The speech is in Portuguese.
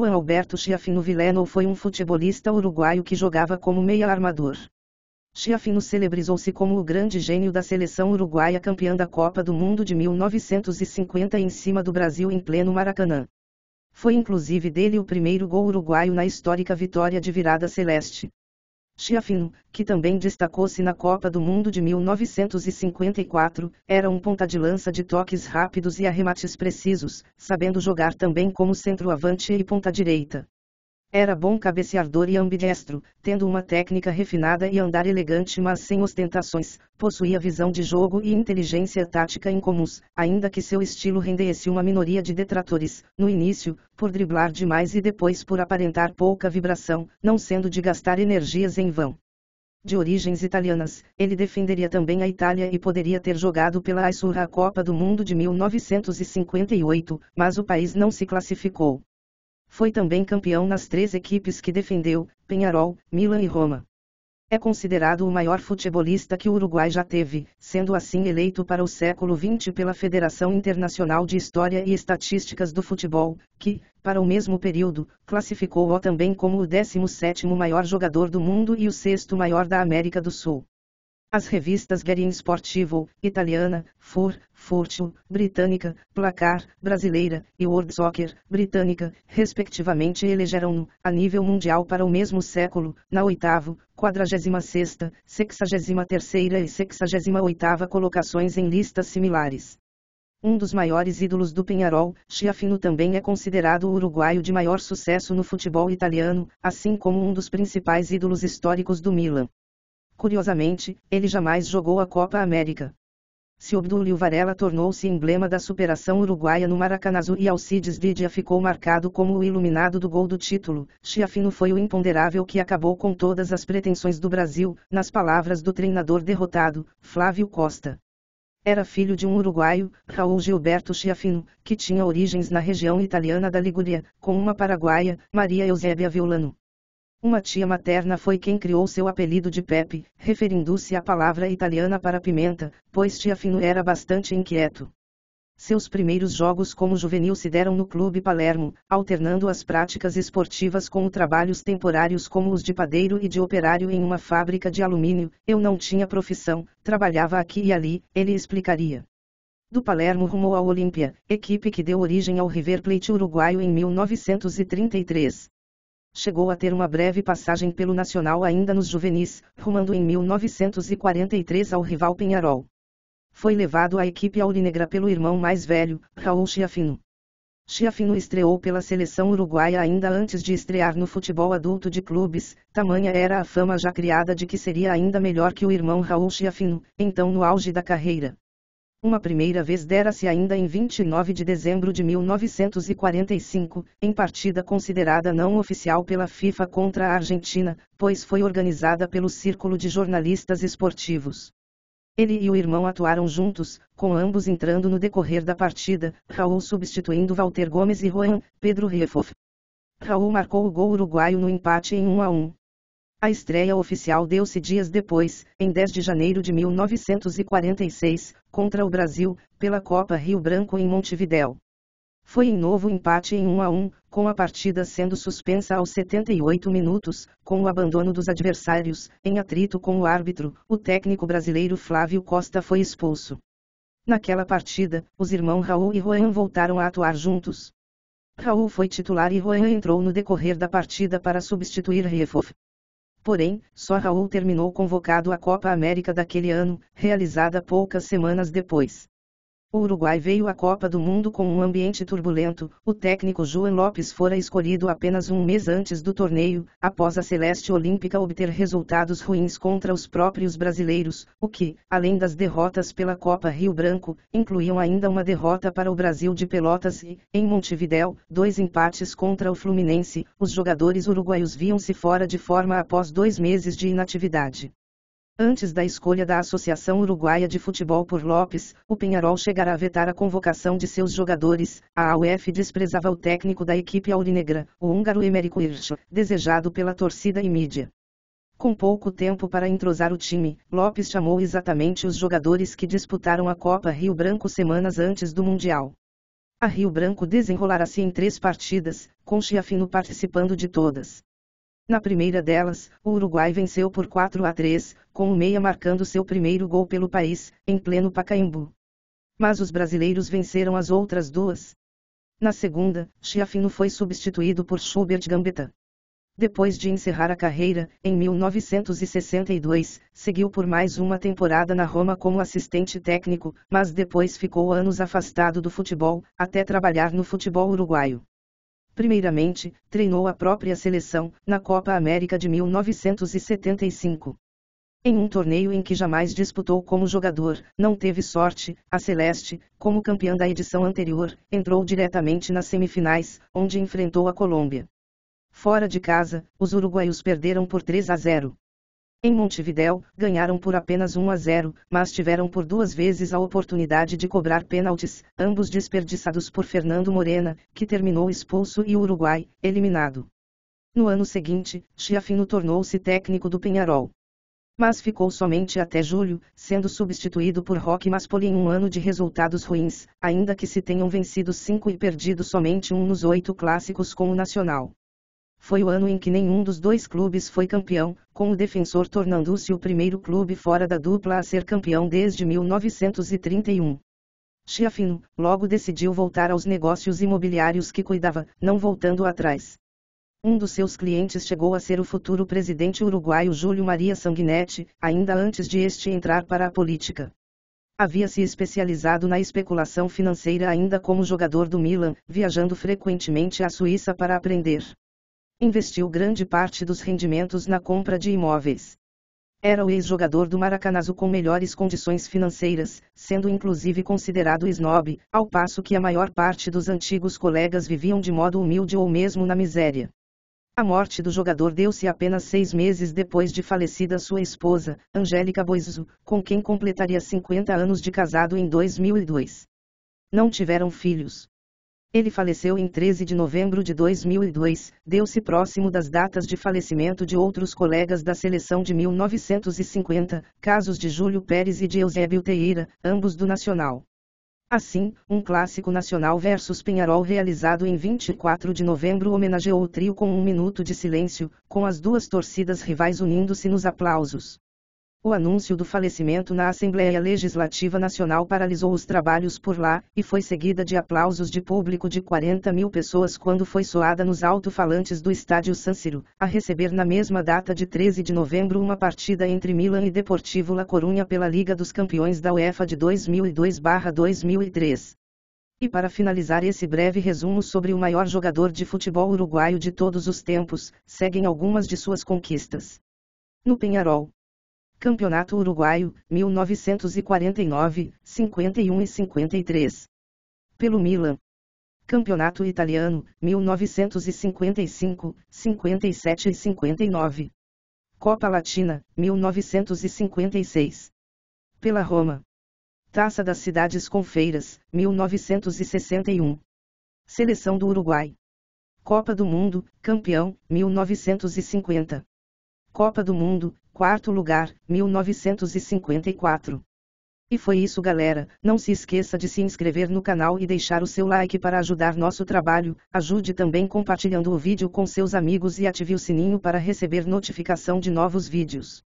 Juan Alberto Schiaffino Villeno foi um futebolista uruguaio que jogava como meia-armador. Schiaffino celebrizou-se como o grande gênio da seleção uruguaia campeã da Copa do Mundo de 1950 em cima do Brasil em pleno Maracanã. Foi inclusive dele o primeiro gol uruguaio na histórica vitória de Virada Celeste. Schiaffino, que também destacou-se na Copa do Mundo de 1954, era um ponta-de-lança de toques rápidos e arremates precisos, sabendo jogar também como centroavante e ponta-direita. Era bom cabeceador e ambidestro, tendo uma técnica refinada e andar elegante mas sem ostentações, possuía visão de jogo e inteligência tática incomuns, ainda que seu estilo rendesse uma minoria de detratores, no início, por driblar demais e depois por aparentar pouca vibração, não sendo de gastar energias em vão. De origens italianas, ele defenderia também a Itália e poderia ter jogado pela Azzurra a Copa do Mundo de 1958, mas o país não se classificou. Foi também campeão nas três equipes que defendeu, Peñarol, Milan e Roma. É considerado o maior futebolista que o Uruguai já teve, sendo assim eleito para o século XX pela Federação Internacional de História e Estatísticas do Futebol, que, para o mesmo período, classificou-o também como o 17º maior jogador do mundo e o 6º maior da América do Sul. As revistas Guerin Sportivo, italiana, Fortune, britânica, Placar, brasileira, e World Soccer, britânica, respectivamente elegeram-no, a nível mundial para o mesmo século, na 8ª, 46ª, 63ª e 68ª colocações em listas similares. Um dos maiores ídolos do Peñarol, Schiaffino também é considerado o uruguaio de maior sucesso no futebol italiano, assim como um dos principais ídolos históricos do Milan. Curiosamente, ele jamais jogou a Copa América. Se Obdúlio Varela tornou-se emblema da superação uruguaia no Maracanazo e Alcides Ghiggia ficou marcado como o iluminado do gol do título, Schiaffino foi o imponderável que acabou com todas as pretensões do Brasil, nas palavras do treinador derrotado, Flávio Costa. Era filho de um uruguaio, Raul Gilberto Schiaffino, que tinha origens na região italiana da Ligúria, com uma paraguaia, Maria Eusébia Violano. Uma tia materna foi quem criou seu apelido de Pepe, referindo-se à palavra italiana para pimenta, pois Schiaffino era bastante inquieto. Seus primeiros jogos como juvenil se deram no Clube Palermo, alternando as práticas esportivas com trabalhos temporários como os de padeiro e de operário em uma fábrica de alumínio. Eu não tinha profissão, trabalhava aqui e ali, ele explicaria. Do Palermo rumou ao Olimpia, equipe que deu origem ao River Plate Uruguaio em 1933. Chegou a ter uma breve passagem pelo Nacional ainda nos juvenis, rumando em 1943 ao rival Peñarol. Foi levado à equipe aurinegra pelo irmão mais velho, Raul Schiaffino. Schiaffino estreou pela seleção uruguaia ainda antes de estrear no futebol adulto de clubes, tamanha era a fama já criada de que seria ainda melhor que o irmão Raul Schiaffino, então no auge da carreira. Uma primeira vez dera-se ainda em 29 de dezembro de 1945, em partida considerada não oficial pela FIFA contra a Argentina, pois foi organizada pelo Círculo de Jornalistas Esportivos. Ele e o irmão atuaram juntos, com ambos entrando no decorrer da partida, Raul substituindo Walter Gomes e Juan Pedro Riephoff. Raul marcou o gol uruguaio no empate em 1-1. A estreia oficial deu-se dias depois, em 10 de janeiro de 1946, contra o Brasil, pela Copa Rio Branco em Montevidéu. Foi em novo empate em 1-1, com a partida sendo suspensa aos 78 minutos, com o abandono dos adversários, em atrito com o árbitro, o técnico brasileiro Flávio Costa foi expulso. Naquela partida, os irmãos Raul e Juan voltaram a atuar juntos. Raul foi titular e Juan entrou no decorrer da partida para substituir Riephoff. Porém, só Raul terminou convocado à Copa América daquele ano, realizada poucas semanas depois. O Uruguai veio à Copa do Mundo com um ambiente turbulento, o técnico Juan López fora escolhido apenas um mês antes do torneio, após a Celeste Olímpica obter resultados ruins contra os próprios brasileiros, o que, além das derrotas pela Copa Rio Branco, incluíam ainda uma derrota para o Brasil de Pelotas e, em Montevidéu, 2 empates contra o Fluminense. Os jogadores uruguaios viam-se fora de forma após 2 meses de inatividade. Antes da escolha da Associação Uruguaia de Futebol por López, o Peñarol chegará a vetar a convocação de seus jogadores. A AUF desprezava o técnico da equipe aurinegra, o húngaro Emérico Hirsch, desejado pela torcida e mídia. Com pouco tempo para entrosar o time, López chamou exatamente os jogadores que disputaram a Copa Rio Branco semanas antes do Mundial. A Rio Branco desenrolará-se em 3 partidas, com Schiaffino participando de todas. Na primeira delas, o Uruguai venceu por 4-3, com o meia marcando seu primeiro gol pelo país, em pleno Pacaembu. Mas os brasileiros venceram as outras duas. Na segunda, Schiaffino foi substituído por Schubert Gambetta. Depois de encerrar a carreira, em 1962, seguiu por mais uma temporada na Roma como assistente técnico, mas depois ficou anos afastado do futebol, até trabalhar no futebol uruguaio. Primeiramente, treinou a própria seleção, na Copa América de 1975. Em um torneio em que jamais disputou como jogador, não teve sorte, a Celeste, como campeã da edição anterior, entrou diretamente nas semifinais, onde enfrentou a Colômbia. Fora de casa, os uruguaios perderam por 3-0. Em Montevidéu, ganharam por apenas 1-0, mas tiveram por 2 vezes a oportunidade de cobrar pênaltis, ambos desperdiçados por Fernando Morena, que terminou expulso e o Uruguai, eliminado. No ano seguinte, Schiaffino tornou-se técnico do Peñarol. Mas ficou somente até julho, sendo substituído por Roque Maspoli em um ano de resultados ruins, ainda que se tenham vencido 5 e perdido somente um nos 8 clássicos com o Nacional. Foi o ano em que nenhum dos 2 clubes foi campeão, com o Defensor tornando-se o primeiro clube fora da dupla a ser campeão desde 1931. Schiaffino, logo decidiu voltar aos negócios imobiliários que cuidava, não voltando atrás. Um dos seus clientes chegou a ser o futuro presidente uruguaio Júlio Maria Sanguinetti, ainda antes de este entrar para a política. Havia se especializado na especulação financeira ainda como jogador do Milan, viajando frequentemente à Suíça para aprender. Investiu grande parte dos rendimentos na compra de imóveis. Era o ex-jogador do Maracanã com melhores condições financeiras, sendo inclusive considerado snob, ao passo que a maior parte dos antigos colegas viviam de modo humilde ou mesmo na miséria. A morte do jogador deu-se apenas 6 meses depois de falecida sua esposa, Angélica Boizzo, com quem completaria 50 anos de casado em 2002. Não tiveram filhos. Ele faleceu em 13 de novembro de 2002, deu-se próximo das datas de falecimento de outros colegas da seleção de 1950, casos de Júlio Pérez e de Eusébio Teira, ambos do Nacional. Assim, um clássico Nacional versus Peñarol realizado em 24 de novembro homenageou o trio com um minuto de silêncio, com as duas torcidas rivais unindo-se nos aplausos. O anúncio do falecimento na Assembleia Legislativa Nacional paralisou os trabalhos por lá, e foi seguida de aplausos de público de 40.000 pessoas quando foi soada nos alto-falantes do Estádio San Siro, a receber na mesma data de 13 de novembro uma partida entre Milan e Deportivo La Coruña pela Liga dos Campeões da UEFA de 2002-2003. E para finalizar esse breve resumo sobre o maior jogador de futebol uruguaio de todos os tempos, seguem algumas de suas conquistas. No Peñarol. Campeonato Uruguaio, 1949, 51 e 53. Pelo Milan. Campeonato Italiano, 1955, 57 e 59. Copa Latina, 1956. Pela Roma. Taça das Cidades com Feiras, 1961. Seleção do Uruguai. Copa do Mundo, campeão, 1950. Copa do Mundo, 4º lugar, 1954. E foi isso, galera, não se esqueça de se inscrever no canal e deixar o seu like para ajudar nosso trabalho, ajude também compartilhando o vídeo com seus amigos e ative o sininho para receber notificação de novos vídeos.